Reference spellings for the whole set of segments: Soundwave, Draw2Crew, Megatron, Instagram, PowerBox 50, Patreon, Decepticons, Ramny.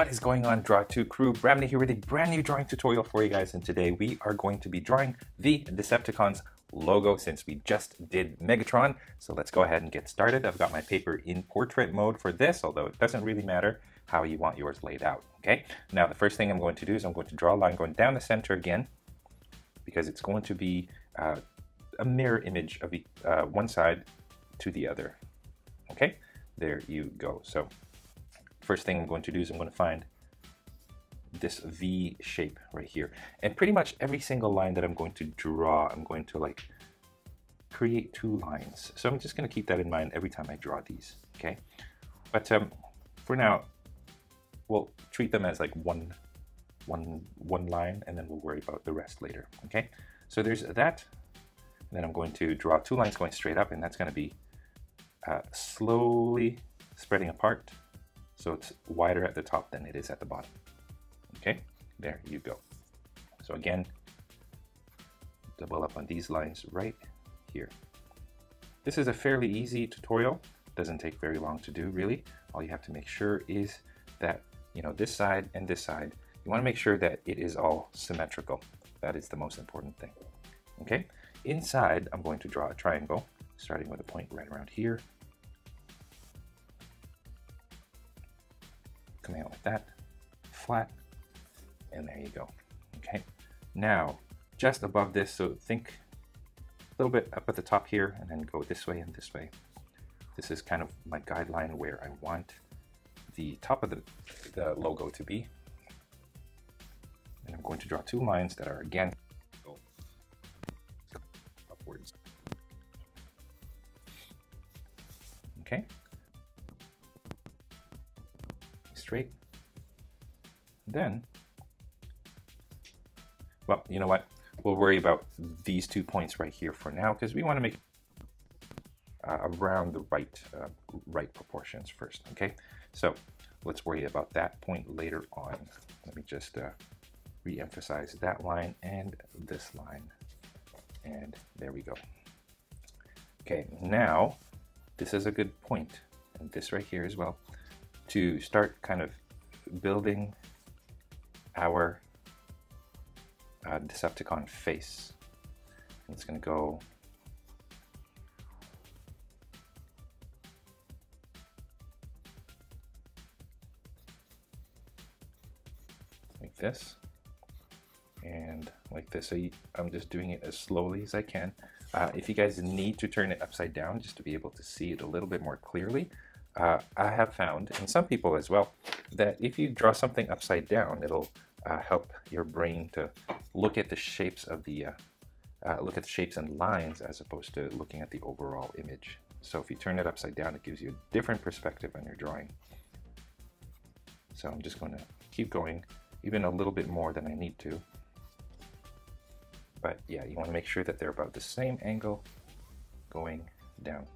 What is going on, Draw2Crew? Ramny here with a brand new drawing tutorial for you guys, and today we are going to be drawing the Decepticons logo since we just did Megatron. So let's go ahead and get started. I've got my paper in portrait mode for this, although it doesn't really matter how you want yours laid out, okay? Now the first thing I'm going to do is I'm going to draw a line going down the center again, because it's going to be a mirror image of the one side to the other, okay? There you go. So first thing I'm going to do is I'm going to find this V shape right here, and pretty much every single line that I'm going to draw, I'm going to like create two lines. So I'm just going to keep that in mind every time I draw these, okay? But for now, we'll treat them as like one line, and then we'll worry about the rest later, okay? So there's that, and then I'm going to draw two lines going straight up, and that's going to be slowly spreading apart, so it's wider at the top than it is at the bottom. Okay, there you go. So again, double up on these lines right here. This is a fairly easy tutorial. Doesn't take very long to do, really. All you have to make sure is that, you know, this side and this side, you want to make sure that it is all symmetrical. That is the most important thing. Okay, inside I'm going to draw a triangle, starting with a point right around here, coming out like that, flat, and there you go. Okay, now just above this, so think a little bit up at the top here, and then go this way and this way. This is kind of my guideline where I want the top of the logo to be, and I'm going to draw two lines that are again upwards. Okay, straight. Then, well, you know what? We'll worry about these 2 points right here for now, because we want to make around the right proportions first. Okay, so let's worry about that point later on. Let me just re-emphasize that line and this line, and there we go. Okay, now this is a good point, and this right here as well, to start kind of building our Decepticon face. And it's going to go like this and like this. So I'm just doing it as slowly as I can. If you guys need to turn it upside down just to be able to see it a little bit more clearly, I have found, and some people as well, that if you draw something upside down, it'll help your brain to look at the shapes of the look at the shapes and lines as opposed to looking at the overall image. So if you turn it upside down, it gives you a different perspective on your drawing. So I'm just going to keep going, even a little bit more than I need to. But yeah, you want to make sure that they're about the same angle going down.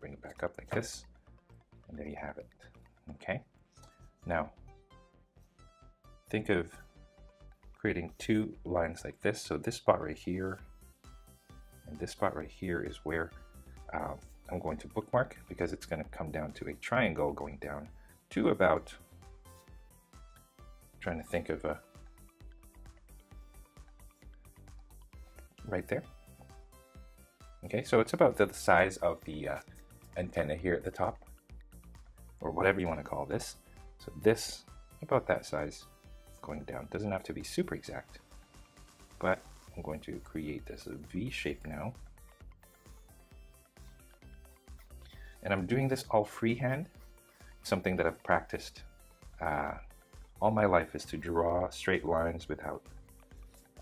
Bring it back up like this, and there you have it. Okay, now think of creating two lines like this. So this spot right here and this spot right here is where I'm going to bookmark, because it's going to come down to a triangle going down to about, I'm trying to think of a, right there. Okay, so it's about the size of the antenna here at the top, or whatever you want to call this. So this, about that size, going down. Doesn't have to be super exact, but I'm going to create this V shape now. And I'm doing this all freehand. Something that I've practiced all my life is to draw straight lines without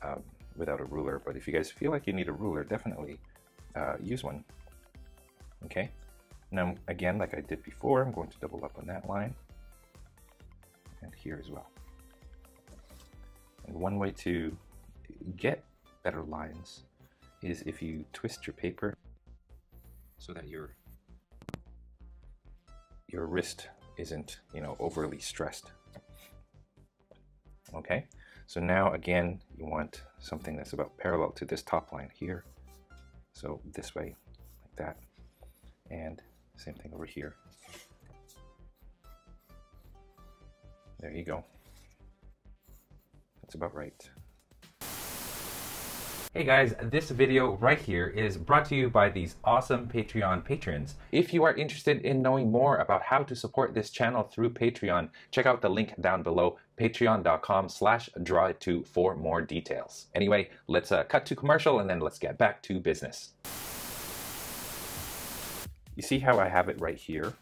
a ruler. But if you guys feel like you need a ruler, definitely use one. Okay. Now, again, like I did before, I'm going to double up on that line and here as well. And one way to get better lines is if you twist your paper so that your wrist isn't, you know, overly stressed. Okay. So now, again, you want something that's about parallel to this top line here. So this way, like that, and same thing over here. There you go. That's about right. Hey guys, this video right here is brought to you by these awesome Patreon patrons. If you are interested in knowing more about how to support this channel through Patreon, check out the link down below, patreon.com/draw2 for more details. Anyway, let's cut to commercial and then let's get back to business. You see how I have it right here?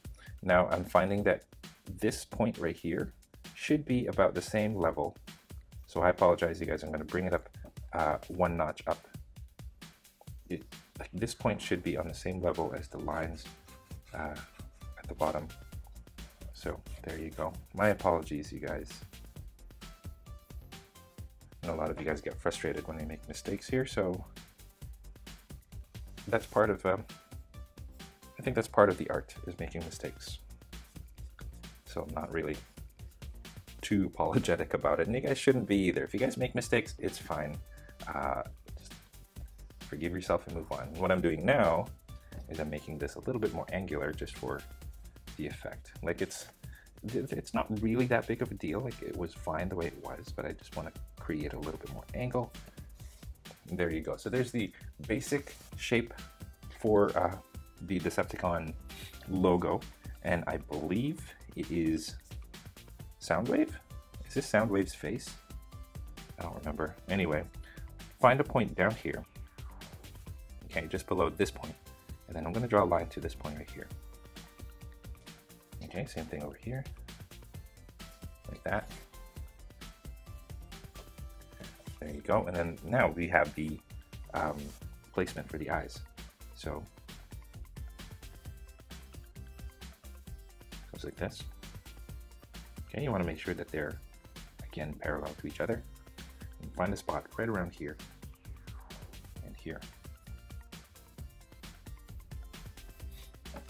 Now I'm finding that this point right here should be about the same level. So I apologize, you guys, I'm gonna bring it up one notch up. This point should be on the same level as the lines at the bottom. So there you go. My apologies, you guys. And a lot of you guys get frustrated when they make mistakes here, so that's part of, I think that's part of the art, is making mistakes. So I'm not really too apologetic about it, and you guys shouldn't be either. If you guys make mistakes, it's fine. Just forgive yourself and move on. What I'm doing now is I'm making this a little bit more angular just for the effect. Like it's not really that big of a deal. Like it was fine the way it was, but I just want to create a little bit more angle. And there you go. So there's the basic shape for the Decepticon logo, and I believe it is Soundwave? Is this Soundwave's face? I don't remember. Anyway, find a point down here. Okay, just below this point. And then I'm going to draw a line to this point right here. Okay, same thing over here. Like that. There you go. And then now we have the placement for the eyes. So, goes like this. Okay, you want to make sure that they're, again, parallel to each other. And find a spot right around here and here.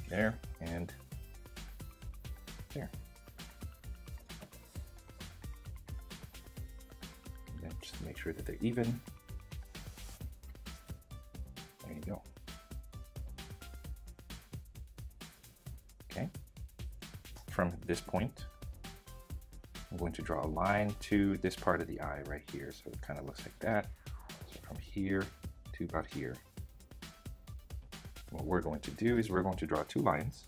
There and there. And then just make sure that they're even. There you go. Okay. From this point, I'm going to draw a line to this part of the eye right here. So it kind of looks like that. So from here to about here. What we're going to do is we're going to draw two lines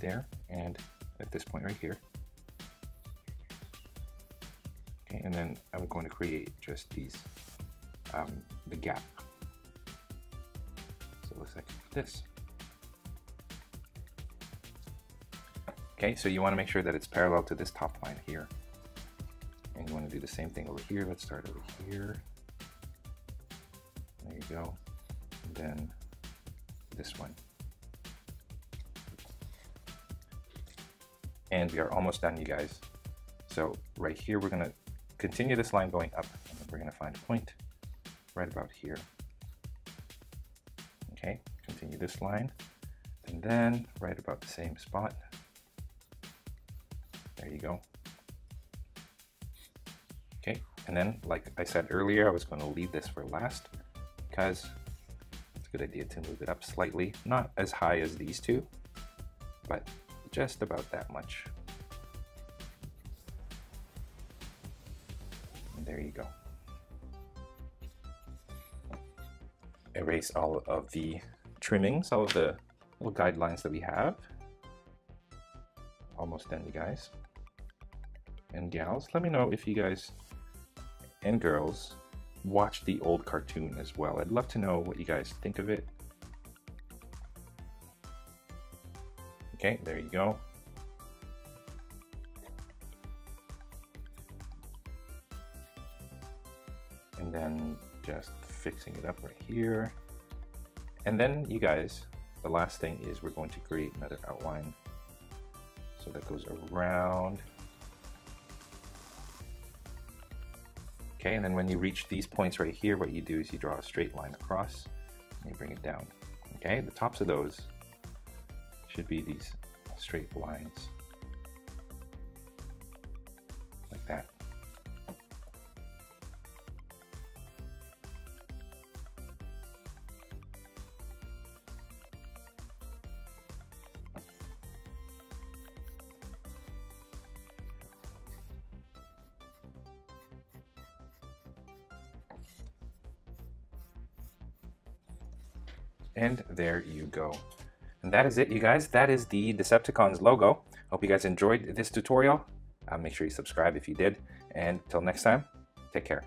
there and at this point right here. Okay, and then I'm going to create just these, the gap. So it looks like this. Okay, so you want to make sure that it's parallel to this top line here. And you want to do the same thing over here. Let's start over here. There you go. And then this one. And we are almost done, you guys. So right here, we're going to continue this line going up. And we're going to find a point right about here. Okay, continue this line. And then right about the same spot. There you go. Okay, and then like I said earlier, I was going to leave this for last because it's a good idea to move it up slightly, not as high as these two, but just about that much. And there you go. Erase all of the trimmings, all of the little guidelines that we have. Almost done, you guys. And gals, let me know if you guys and girls watch the old cartoon as well. I'd love to know what you guys think of it. Okay, there you go. And then just fixing it up right here. And then you guys, the last thing is we're going to create another outline. So that goes around. Okay, and then when you reach these points right here, what you do is you draw a straight line across and you bring it down. Okay, the tops of those should be these straight lines. Like that. And there you go. And that is it, you guys. That is the Decepticons logo. Hope you guys enjoyed this tutorial. Make sure you subscribe if you did. And till next time, take care.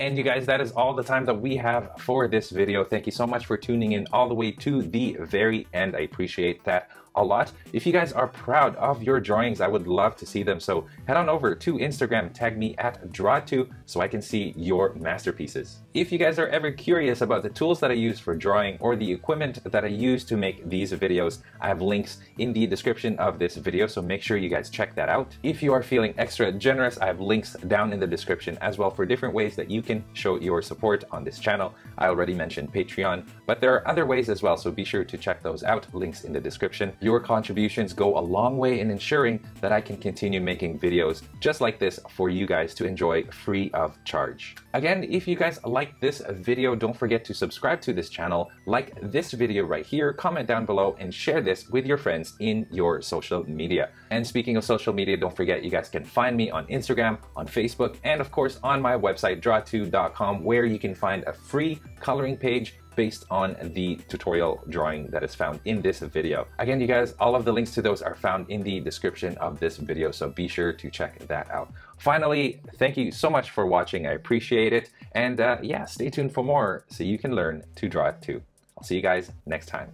And you guys, that is all the time that we have for this video. Thank you so much for tuning in all the way to the very end. I appreciate that a lot. If you guys are proud of your drawings, I would love to see them. So head on over to Instagram, tag me at Draw2 so I can see your masterpieces. If you guys are ever curious about the tools that I use for drawing or the equipment that I use to make these videos, I have links in the description of this video, so make sure you guys check that out. If you are feeling extra generous, I have links down in the description as well for different ways that you can show your support on this channel. I already mentioned Patreon, but there are other ways as well, so be sure to check those out. Links in the description. Your contributions go a long way in ensuring that I can continue making videos just like this for you guys to enjoy free of charge. Again, if you guys like this video, don't forget to subscribe to this channel, like this video right here, comment down below, and share this with your friends in your social media. And speaking of social media, don't forget you guys can find me on Instagram, on Facebook, and of course on my website, draw2.com, where you can find a free coloring page based on the tutorial drawing that is found in this video. Again, you guys, all of the links to those are found in the description of this video, so be sure to check that out. Finally, thank you so much for watching. I appreciate it. And yeah, stay tuned for more so you can learn to draw it too. I'll see you guys next time.